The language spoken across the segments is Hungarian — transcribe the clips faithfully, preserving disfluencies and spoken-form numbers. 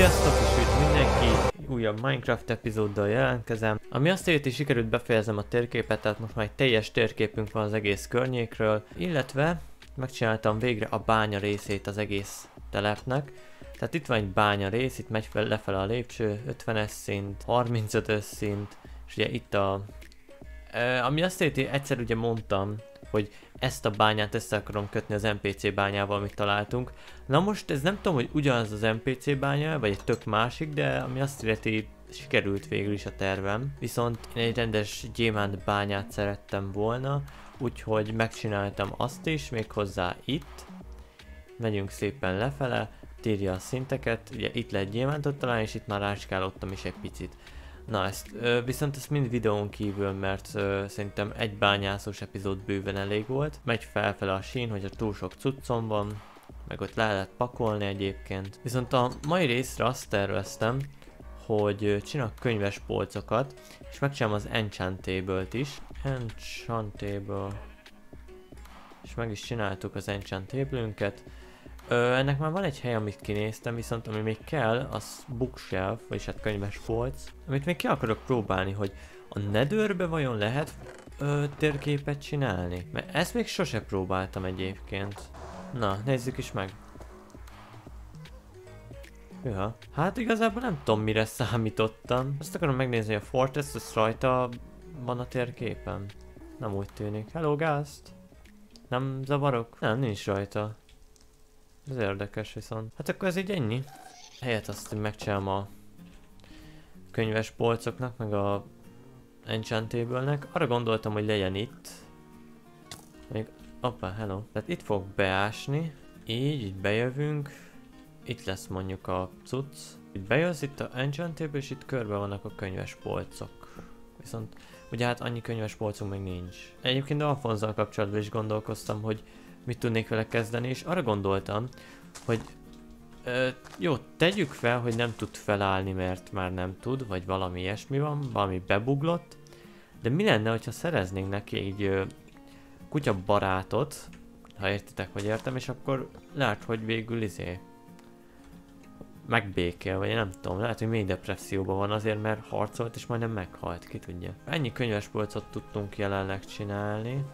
Sziasztok, és üdv mindenki! Újabb Minecraft epizóddal jelentkezem. Ami azt jelenti, sikerült befejezem a térképet, tehát most már egy teljes térképünk van az egész környékről, illetve megcsináltam végre a bánya részét az egész telepnek. Tehát itt van egy bánya rész, itt megy fel, lefele a lépcső, ötvenes szint, harmincötös szint, és ugye itt a... E, ami azt jelenti, egyszer ugye mondtam, hogy ezt a bányát össze akarom kötni az en pé cé bányával, amit találtunk. Na most ez nem tudom, hogy ugyanaz az en pé cé bánya, vagy egy tök másik, de ami azt illeti, sikerült végül is a tervem. Viszont én egy rendes gyémánt bányát szerettem volna, úgyhogy megcsináltam azt is, méghozzá itt. Megyünk szépen lefele, tírja a szinteket, ugye itt lehet gyémántot találni, és itt már rácskálódtam is egy picit. Na ezt, viszont ezt mind videón kívül, mert szerintem egy bányászós epizód bőven elég volt. Megy felfele a sín, hogyha túl sok cuccom van, meg ott le lehet pakolni egyébként. Viszont a mai részre azt terveztem, hogy csinálok könyves polcokat, és megcsinálom az Enchant Table-t is. Enchant Table. És meg is csináltuk az Enchant Table-ünket. Ö, ennek már van egy hely, amit kinéztem, viszont ami még kell, az bookshelf, vagyis hát könyves polc, amit még ki akarok próbálni, hogy a Netherbe vajon lehet ö, térképet csinálni? Mert ezt még sose próbáltam egyébként. Na, nézzük is meg. Hűha. Hát igazából nem tudom, mire számítottam. Azt akarom megnézni, a Fortress, az rajta van a térképen. Nem úgy tűnik. Hello, gázt! Nem zavarok? Nem, nincs rajta. Ez érdekes viszont. Hát akkor ez így ennyi. Helyett azt megcsinálom a könyves polcoknak, meg a Enchant Table-nek. Arra gondoltam, hogy legyen itt. Még... Opa, hello. Tehát itt fog beásni. Így, így bejövünk. Itt lesz mondjuk a cucc. Itt bejössz, itt a Enchant Table, és itt körbe vannak a könyves polcok. Viszont ugye hát annyi könyves polcunk még nincs. Egyébként Alfonzzal kapcsolatban is gondolkoztam, hogy mit tudnék vele kezdeni, és arra gondoltam, hogy ö, jó, tegyük fel, hogy nem tud felállni, mert már nem tud, vagy valami ilyesmi van, valami bebuglott, de mi lenne, hogyha szereznénk neki egy ö, kutya barátot, ha értitek, hogy értem, és akkor lehet, hogy végül izé megbékél, vagy én nem tudom, lehet, hogy mély depresszióban van azért, mert harcolt és majdnem meghalt, ki tudja. Ennyi könyvespolcot tudtunk jelenleg csinálni.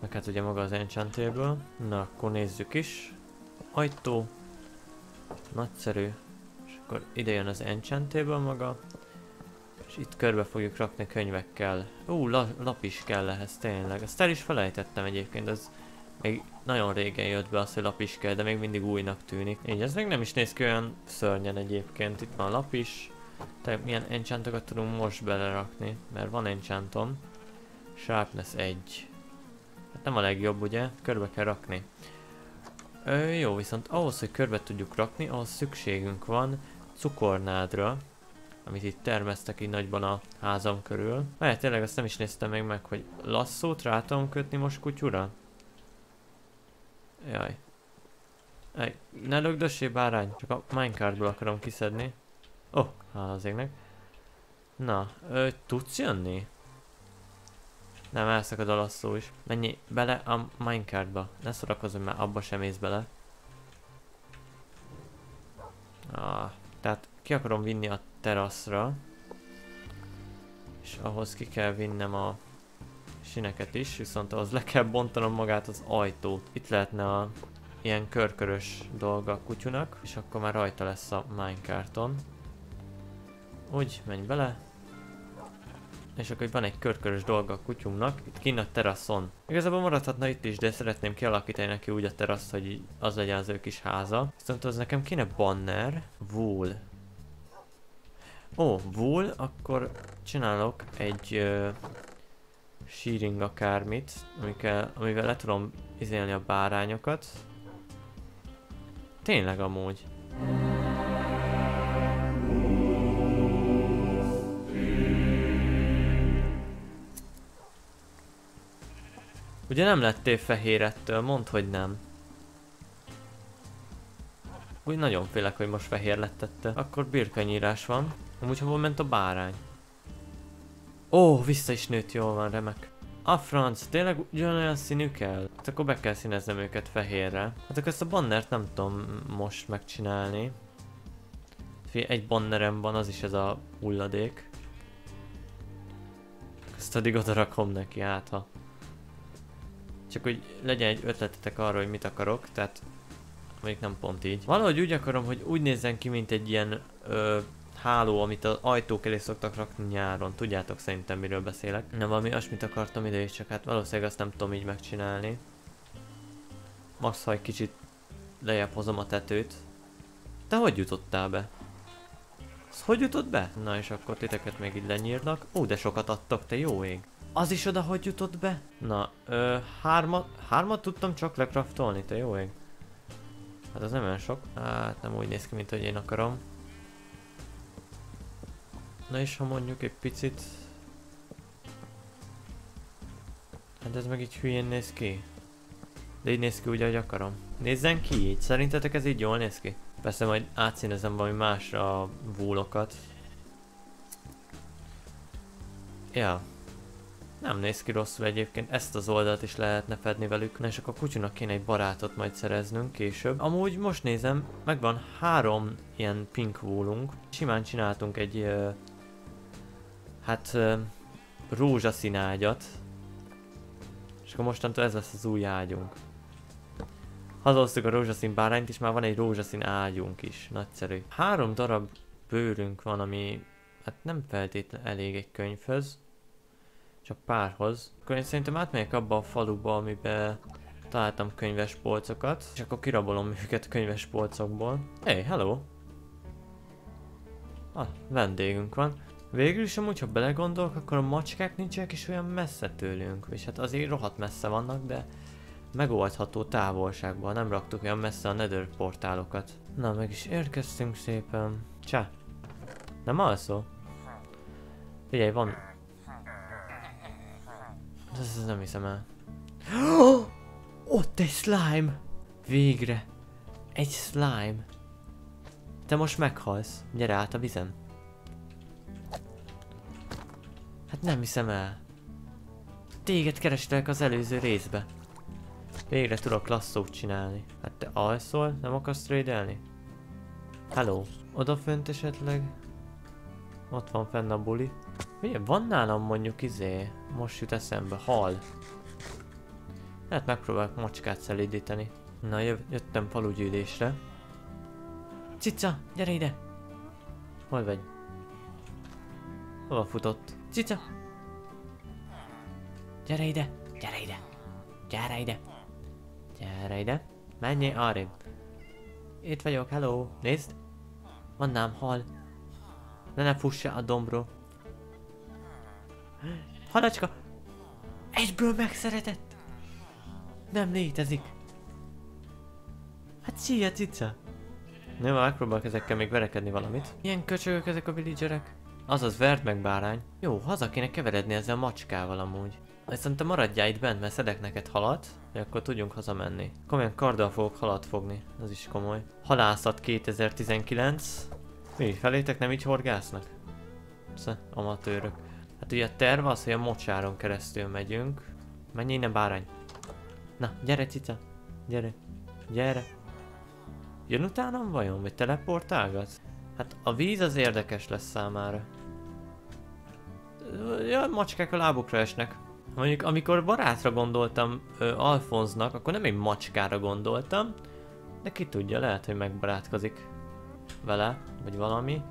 Meg hát ugye maga az Enchant Table. Na akkor nézzük is. Ajtó. Nagyszerű. És akkor ide jön az Enchant Table maga. És itt körbe fogjuk rakni könyvekkel. Ú, la, lap is kell ehhez tényleg. Ezt el is felejtettem egyébként. Ez még nagyon régen jött be az, hogy lap is kell, de még mindig újnak tűnik. Így, ez még nem is néz ki olyan szörnyen egyébként. Itt van a lap is. Tehát milyen enchantokat tudunk most belerakni. Mert van enchantom. Sharpness egy. Hát nem a legjobb, ugye? Körbe kell rakni. Ö, jó, viszont ahhoz, hogy körbe tudjuk rakni, ahhoz szükségünk van cukornádra, amit itt termesztek így nagyban a házam körül. Mert tényleg azt nem is néztem még meg, hogy lasszót rá tudom kötni most kutyura? Jaj. Ej, ne lögdössé bárány, csak a minecartból akarom kiszedni. Ó, oh, hála az égnek. Na, ö, tudsz jönni? Nem, elszakad a lasszó is. Menj bele a minecartba. Ne szorakozom, mert abba sem ész bele. Ah, tehát ki akarom vinni a teraszra. És ahhoz ki kell vinnem a sineket is, viszont ahhoz le kell bontanom magát az ajtót. Itt lehetne a ilyen körkörös dolga a kutyunak, és akkor már rajta lesz a minecarton. Úgy, menj bele. És akkor van egy körkörös dolga a kutyunknak, itt kint a teraszon. Igazából maradhatna itt is, de szeretném kialakítani neki úgy a teraszt, hogy az legyen az ő kis háza. Viszont az nekem kéne banner, wool. Ó, wool, akkor csinálok egy ö, shearing akármit, amikkel, amivel le tudom izélni a bárányokat. Tényleg amúgy. Ugye nem lettél fehér ettől, mondd, hogy nem. Úgy nagyon félek, hogy most fehér lett ettől. Akkor birkanyírás van. Amúgy hova ment a bárány? Ó, vissza is nőtt, jól van, remek. A franc, tényleg ugyanolyan színű kell? Hát akkor be kell színeznem őket fehérre. Hát akkor ezt a bannert nem tudom most megcsinálni. Egy bannerem van, az is ez a hulladék. Ezt addig oda rakom neki, hát ha. Csak hogy legyen egy ötletetek arra, hogy mit akarok, tehát még nem pont így. Valahogy úgy akarom, hogy úgy nézzen ki, mint egy ilyen ö, háló, amit az ajtók elé szoktak rakni nyáron. Tudjátok szerintem, miről beszélek. Na, valami olyasmit akartam ide is, csak hát valószínűleg azt nem tudom így megcsinálni. Max, ha egy kicsit lejjebb hozom a tetőt. Te hogy jutottál be? Az hogy jutott be? Na és akkor titeket még így lenyírnak. Ó, de sokat adtak, te jó ég. Az is oda hogy jutott be? Na, ö, hármat, hármat tudtam csak lekraftolni, te jó ég. Hát az nem olyan sok. Hát nem úgy néz ki, mint hogy én akarom. Na és ha mondjuk egy picit... Hát ez meg így hülyén néz ki. De így néz ki úgy, ahogy akarom. Nézzen ki így. Szerintetek ez így jól néz ki? Persze majd átszínezem valami másra a vúlokat. Ja. Nem néz ki rosszul egyébként, ezt az oldalt is lehetne fedni velük. Na és akkor a kutyunak kéne egy barátot majd szereznünk később. Amúgy most nézem, megvan három ilyen pink woolunk. Simán csináltunk egy... Ö, hát... Ö, rózsaszín ágyat. És akkor mostantól ez lesz az új ágyunk. Hazahoztuk a rózsaszín bárányt, és már van egy rózsaszín ágyunk is. Nagyszerű. Három darab bőrünk van, ami... Hát nem feltétlenül elég egy könyvhöz. Csak párhoz. Akkor én szerintem átmegyek abba a faluba, amiben találtam könyves polcokat. És akkor kirabolom őket könyves polcokból. Hey, hello! Ah, vendégünk van. Végül is amúgy, ha belegondolok, akkor a macskák nincsenek is olyan messze tőlünk. És hát azért rohadt messze vannak, de megoldható távolságban. Nem raktuk olyan messze a Nether portálokat. Na, meg is érkeztünk szépen. Csá! Nem alszol? Figyelj, van... Ez nem hiszem el. Oh! Ott egy slime! Végre! Egy slime! Te most meghalsz. Gyere át a vizen. Hát nem hiszem el. Téged kerestelek az előző részbe. Végre tudok lasszót csinálni. Hát te alszol? Nem akarsz trédelni? Hello. Odafönt esetleg? Ott van fenn a buli. Milyen, van nálam mondjuk izé, most jut eszembe, hal. Hát megpróbálok macskát szelídíteni. Na, jöttem falugyűlésre. Cica, gyere ide! Hol vagy? Hova futott? Cica! Gyere ide! Gyere ide! Gyere ide! Gyere ide! Menjél arrébb! Itt vagyok, hello! Nézd! Van nálam hal! Ne ne fuss el a dombról! Halacska! Egyből megszeretett! Nem létezik! Hát szia, cica! Na jó, megpróbálok ezekkel még verekedni valamit. Ilyen köcsögök ezek a villagerek. Azaz, verd meg, bárány. Jó, haza kéne keveredni ezzel a macskával amúgy. Aztán te maradjál itt bent, mert szedek neked halat, hogy akkor tudjunk hazamenni. Komolyan karddal fogok halat fogni, az is komoly. Halászat kétezer-tizenkilenc. Mi, felétek nem így horgásznak? Szóval, amatőrök. Hát ugye a terv az, hogy a mocsáron keresztül megyünk. Menj innen, bárány! Na, gyere, cica! Gyere! Gyere! Jön utánam vajon? Vagy teleportálgatsz? Hát a víz az érdekes lesz számára. Ja, macskák a lábukra esnek. Mondjuk amikor barátra gondoltam ö, Alfonznak, akkor nem egy macskára gondoltam. De ki tudja, lehet, hogy megbarátkozik vele, vagy valami.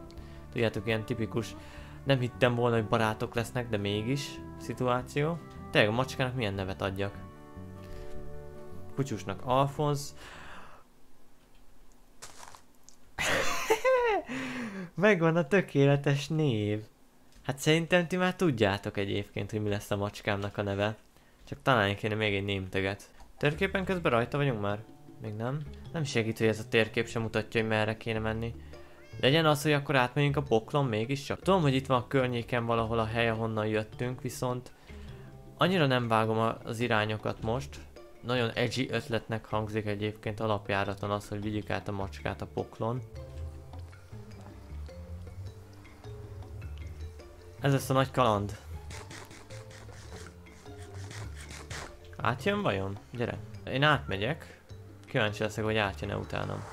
Tudjátok, ilyen tipikus... Nem hittem volna, hogy barátok lesznek, de mégis szituáció. Tényleg a macskának milyen nevet adjak? Kutyusnak Alfonz. Megvan a tökéletes név. Hát szerintem ti már tudjátok egyébként, hogy mi lesz a macskámnak a neve. Csak találni kéne még egy némteget. Térképen közben rajta vagyunk már? Még nem? Nem segít, hogy ez a térkép sem mutatja, hogy merre kéne menni. Legyen az, hogy akkor átmegyünk a poklon mégiscsak. Tudom, hogy itt van a környéken valahol a hely, ahonnan jöttünk, viszont annyira nem vágom az irányokat most. Nagyon edgy ötletnek hangzik egyébként alapjáraton az, hogy vigyük át a macskát a poklon. Ez lesz a nagy kaland. Átjön vajon? Gyere. Én átmegyek. Kíváncsi leszek, hogy átjön-e utánam.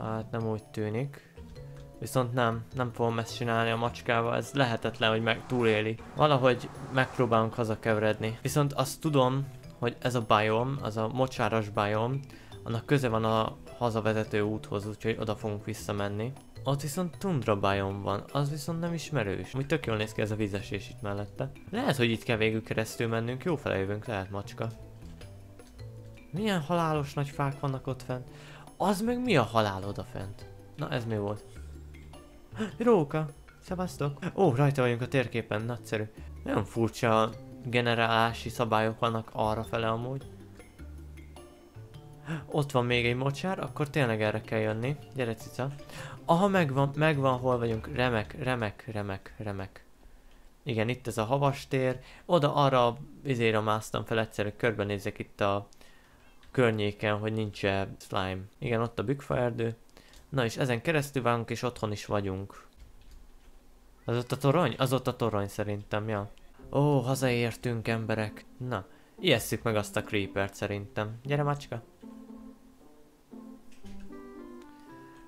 Hát nem úgy tűnik. Viszont nem, nem fogom ezt csinálni a macskával, ez lehetetlen, hogy meg túléli. Valahogy megpróbálunk hazakeveredni. Viszont azt tudom, hogy ez a biome, az a mocsáras biome, annak köze van a hazavezető úthoz, úgyhogy oda fogunk visszamenni. Ott viszont tundra biome van, az viszont nem ismerős. Úgy tök jól néz ki ez a vízesés itt mellette. Lehet, hogy itt kell végül keresztül mennünk, jó fele jövünk, lehet macska. Milyen halálos nagy fák vannak ott fent. Az meg mi a halál oda fent? Na ez mi volt? Róka! Szevasztok! Ó, rajta vagyunk a térképen, nagyszerű. Nagyon furcsa generálási szabályok vannak arrafele amúgy. Ott van még egy mocsár, akkor tényleg erre kell jönni. Gyere cica. Aha, megvan, megvan hol vagyunk. Remek, remek, remek, remek. Igen, itt ez a havas tér. Oda arra izére másztam fel egyszerűen, körbenézek itt a környéken, hogy nincs-e slime. Igen, ott a bükkfaerdő. Na és ezen keresztül válunk és otthon is vagyunk. Az ott a torony? Az ott a torony szerintem, ja. Ó, hazaértünk emberek. Na, ijesszük meg azt a creepert szerintem. Gyere macska.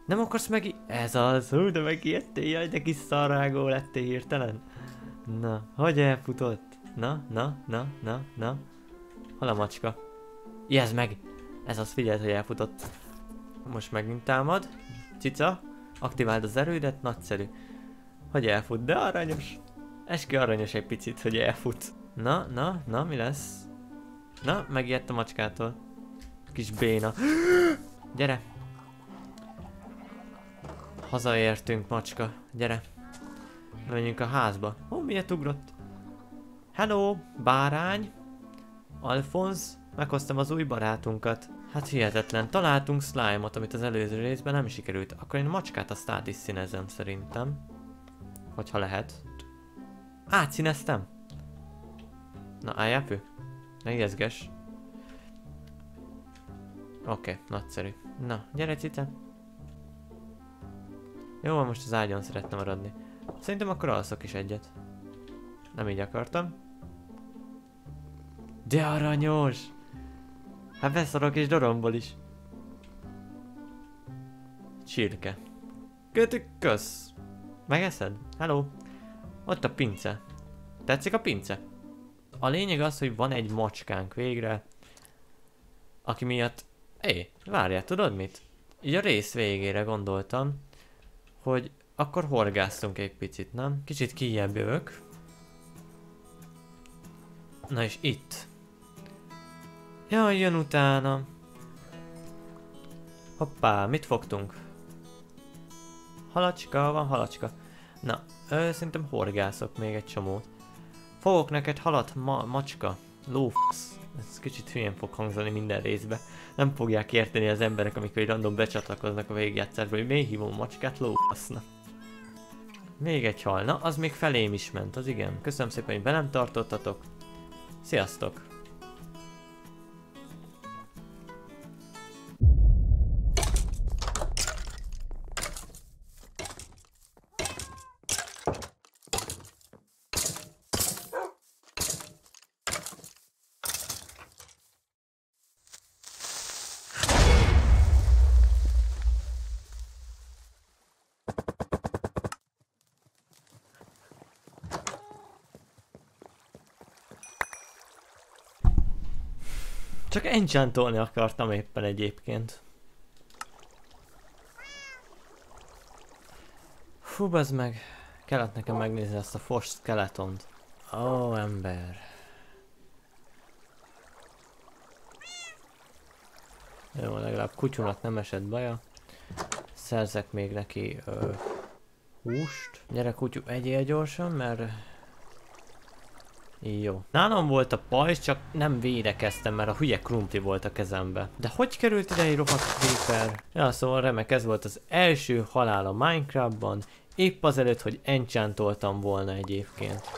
Nem akarsz meg... Ez az, hú, de megijedtél, jaj, de kis szarrágó lettél hirtelen. Na, hogy elfutott? Na, na, na, na, na. Hol a macska? Ijeszd meg! Ez az, figyeld, hogy elfutott. Most megint támad. Cica, aktiváld az erődet, nagyszerű. Hogy elfut, de aranyos. Eski aranyos egy picit, hogy elfut. Na, na, na, mi lesz? Na, megijedt a macskától. Kis béna. Gyere! Hazaértünk, macska. Gyere. Menjünk a házba. Ó, miért ugrott? Hello, bárány. Alfonz. Meghoztam az új barátunkat. Hát hihetetlen, találtunk slime-ot, amit az előző részben nem sikerült. Akkor én a macskát azt át is színezem szerintem. Hogyha lehet. Átszíneztem! Na álljál fő. Ne ijeszges. Oké, nagyszerű. Na, gyere cica. Jó, most az ágyon szeretne maradni. Szerintem akkor alszok is egyet. Nem így akartam. De aranyos! Hát beszarok és doromból is. Csirke. Kötük, kösz! Megeszed? Hello! Ott a pince. Tetszik a pince? A lényeg az, hogy van egy macskánk végre. Aki miatt... Éj, várjál, tudod mit? Így a rész végére gondoltam, hogy akkor horgásztunk egy picit, nem? Kicsit kijjebb jövök. Na és itt. Jaj, jön utána. Hoppá, mit fogtunk? Halacska, van halacska. Na, ö, szerintem horgászok még egy csomót. Fogok neked halat, ma macska. Lófasz. Ez kicsit hülyén fog hangzani minden részbe. Nem fogják érteni az emberek, amikor egy random becsatlakoznak a végigjátszásba, hogy miért hívom macskát lófasznak. Még egy hal. Na, az még felém is ment, az igen. Köszönöm szépen, hogy velem tartottatok. Sziasztok! Csak enchantolni akartam éppen egyébként. Fú, bazd meg. Kellett nekem megnézni ezt a fos skeletont. Ó, ember. Jó, legalább kutyunak nem esett baja. Szerzek még neki ö, húst. Gyere kutyu, egyél gyorsan, mert... Jó. Nálam volt a pajzs, csak nem védekeztem, mert a hülye krumpli volt a kezembe. De hogy került ide egy rohadt creeper? Ja, szóval remek, ez volt az első halál a Minecraftban, épp azelőtt, hogy enchantoltam volna egyébként.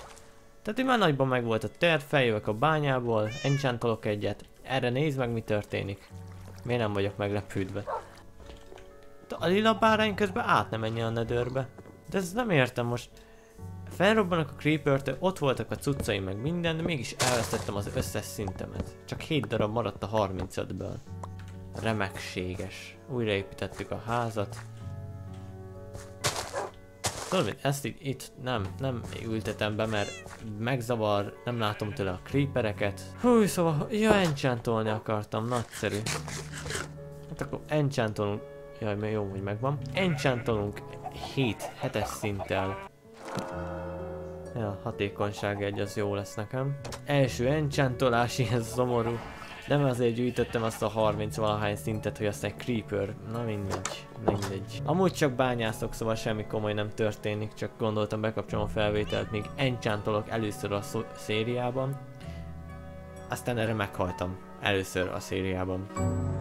Tehát így már nagyban megvolt a terv, feljövök a bányából, enchantolok egyet, erre nézd meg mi történik. Miért nem vagyok meglepődve? De a lila bárány közben át nem menjen a Netherbe. De ezt nem értem most. Felrobbanok a creepertől, ott voltak a cuccai meg minden, de mégis elvesztettem az összes szintemet. Csak hét darab maradt a harmincötből. Remekséges. Újraépítettük a házat. Tudom, ezt így, itt nem, nem ültetem be, mert megzavar, nem látom tőle a creepereket. Hú, szóval, ja, enchantolni akartam, nagyszerű. Hát akkor enchantolunk, jaj, mert jó, hogy megvan. Enchantolunk hét hetes szinttel. Ja, hatékonyság egy, az jó lesz nekem. Első enchantolási, ez szomorú. Nem azért gyűjtöttem azt a harminc valahány szintet, hogy aztán creeper. Na mindegy, mindegy. Amúgy csak bányászok, szóval semmi komoly nem történik, csak gondoltam bekapcsolom a felvételt, még enchantolok először a szériában. Aztán erre meghaltam. Először a szériában.